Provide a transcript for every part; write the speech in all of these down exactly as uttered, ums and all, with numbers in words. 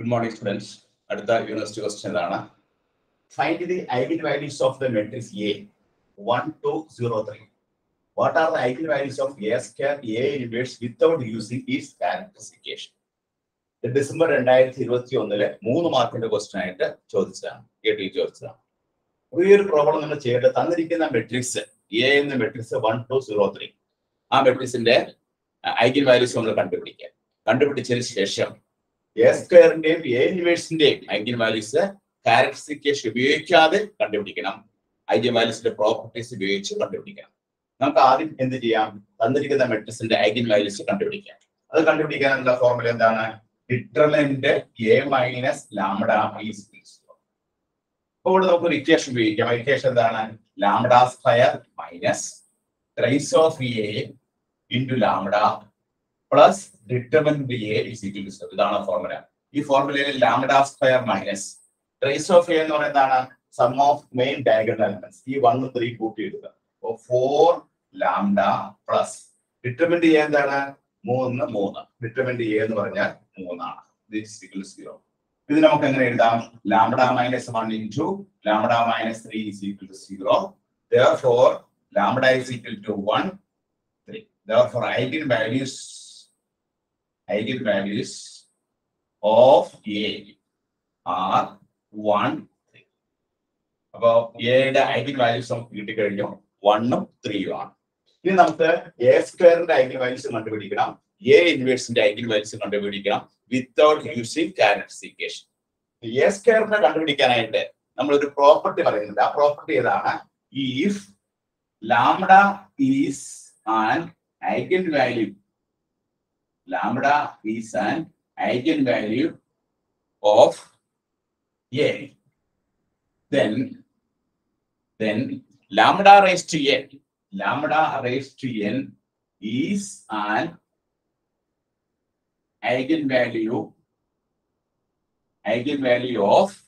Good morning, students. At the university question, find the eigenvalues of the matrix A one, two, zero, three. What are the eigenvalues of A square A inverse without using its characterization? The December twenty twenty-one, three mark question I did. Real problem is the matrix A in the matrix one, two, zero, three. Our matrix in there, eigenvalues from the country. Contributed station. Yes, current name, A inverse name, eigenvalues, characteristic, contributed. Eigenvalues the properties of each contributed. Now, in the G M, the matrix in the eigenvalues contributed. Other contributed the formula than determined A minus lambda is zero. Over the equation, we have equation than lambda square minus trace of A into lambda plus determinant B A is equal to the formula. This formula is lambda square minus trace of A is sum of main diagonal elements. This one, three, so four lambda plus determinant A is three, three. Determinant A is three. This is equal to zero. This is lambda minus one into lambda minus three is equal to zero. Therefore, lambda is equal to one, three. Therefore, eigenvalues eigenvalues of A are one, three. About A, the eigenvalues of critical one, three, one. This A square eigenvalues of A inverse the eigenvalues of without using characterization. The A square eigenvalues of the property. The property is if lambda is an eigenvalue. Lambda is an eigenvalue of A. Then, then lambda raised to n, lambda raised to n is an eigenvalue, eigenvalue of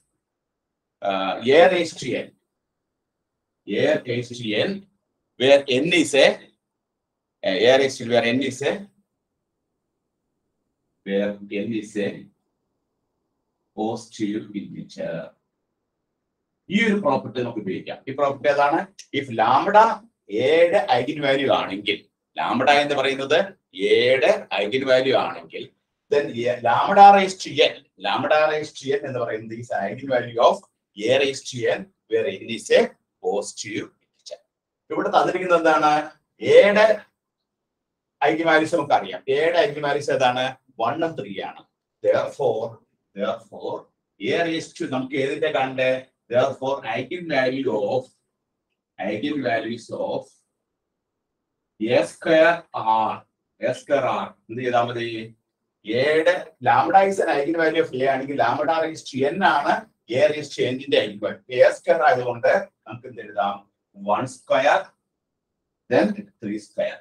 uh, A raised to n, A raised to n, where n is a, A raised to where n is a. Where n is a positive integer. This property of the property if lambda is an eigenvalue, lambda is the eigenvalue, then lambda raised to n, lambda raised to n is the eigenvalue of A raised to n, where n is a positive integer. A eigenvalue one and three. Therefore, therefore, here is to some case therefore, eigenvalue of eigenvalues of A square R. A square R. The lambda is an eigenvalue of A and lambda raised to n. A raised to n in the eigenvalue. A square I want to one square, then three square.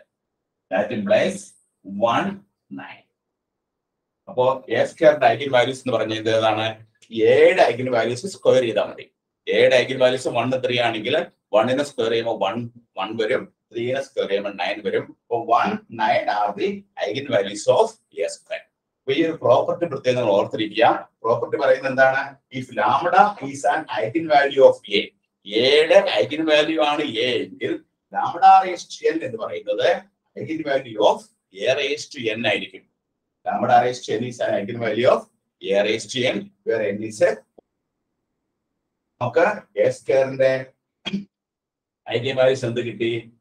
That implies one nine. So, A square eigenvalues A eigenvalues square A eigenvalues of one to three angular, one in a square aim of one, one varium, three in a square aim of nine varium. So, one, nine are the eigenvalues of A square. We have property or three. Property if lambda is an eigenvalue of A, A eigenvalue on A, lambda raised to n is the eigenvalue of A raised to n. Lambda raised to n is an eigenvalue of A raised to n, where n is a. Okay, A square eigenvalues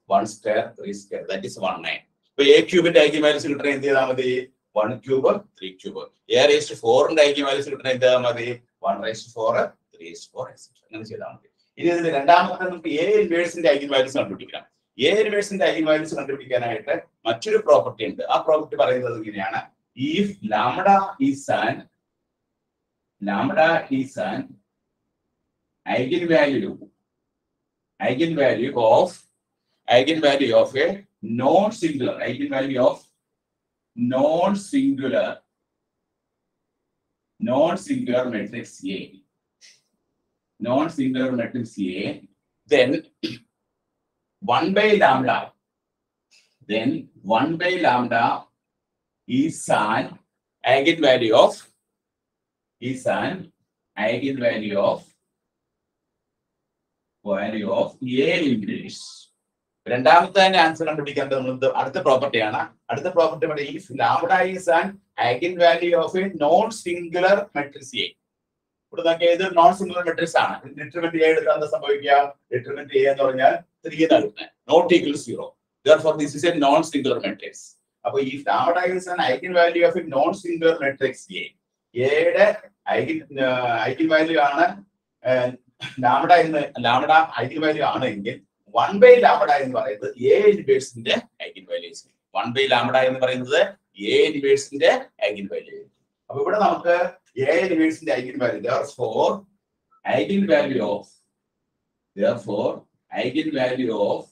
one square, three square, that is one nine. So A cube and eigenvalues one cube, three cube. A raised to four and eigenvalues one raised to four, three raised to four, et cetera. It is the random A inverse in the eigenvalues on particular. A inverse in the eigenvalues on particular mature property in the property paradigm. If lambda is an lambda is an eigenvalue eigenvalue of eigenvalue of a non-singular eigenvalue of non-singular non-singular matrix A non-singular matrix A, then one by lambda then one by lambda is an eigenvalue of is an eigenvalue of value of A integers. Randamtha answer under the other property, Anna. Other property is lambda is an eigenvalue of a non-singular matrix A. Put the case of non-singular matrix A. Determinant A, determinant A, and three not equal to zero. Therefore, this is a non-singular matrix. If lambda is an eigenvalue of a non-singular matrix A, A eigen eigenvalue and lambda in the lambda eigenvalue one by lambda in the A inverse in the eigenvalues. One by lambda in the A inverse in the eigenvalue. A inverse in the eigenvalue. Therefore, eigenvalue of therefore eigenvalue of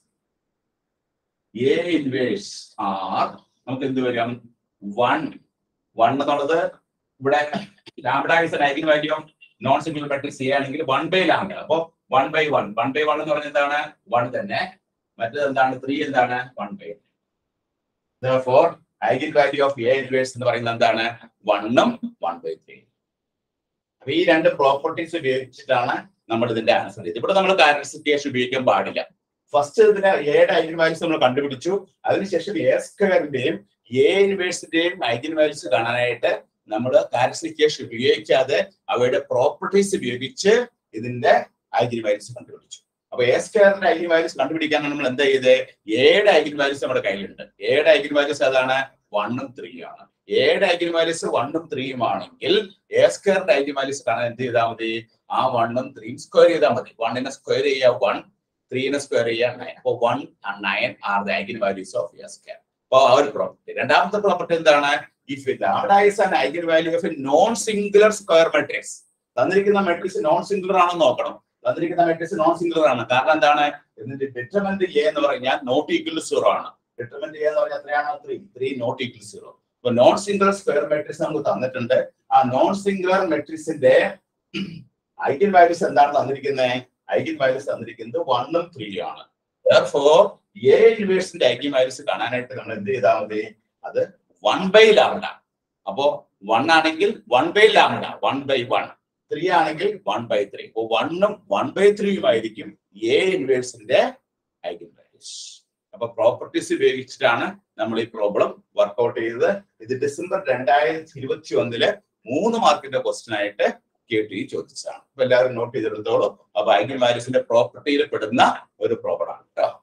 A inverse are one. One another lambda is an eigenvalue of non-singular matrix A and one by lambda. One by one, one by one, one then matter three and one by. Therefore, eigenvalue of A inverse in the one one by three. We and the properties of the number the answer. The characteristic should be a first, the A eigenvalues contribute to A square name, A inverse name, eigenvalues, number of characteristics should be each other, away the properties of which in the eigenvalues contribute. A square and eigenvalues contribute and the A eigenvalues are A eigenvalues one and three. A eigenvalues one and three morning. A square eigenvalues are one and three square. One in a square area one, three in a square area nine. One and nine are the eigenvalues of A square. Our property. And after property, if lambda is an eigenvalue of a non-singular square matrix, the matrix is non-singular. The matrix is non-singular. The determinant is not equal to zero. Determinant is three, three not equal to zero. So non-singular square matrix is a non-singular matrix. Eigenvalues are eigenvalues one and three. Therefore, A inverse eigenvalues are one by lambda. So one angle one by lambda, one by one. three angle one by three. So one one by three by the A inverse in the eigenvalues. About properties of each dana, namely problem, work out either is the December tenth, he would chew on the left, moon market of question at K T each other. Well, I will note either of the eigenvalues in the property, but not with a proper answer.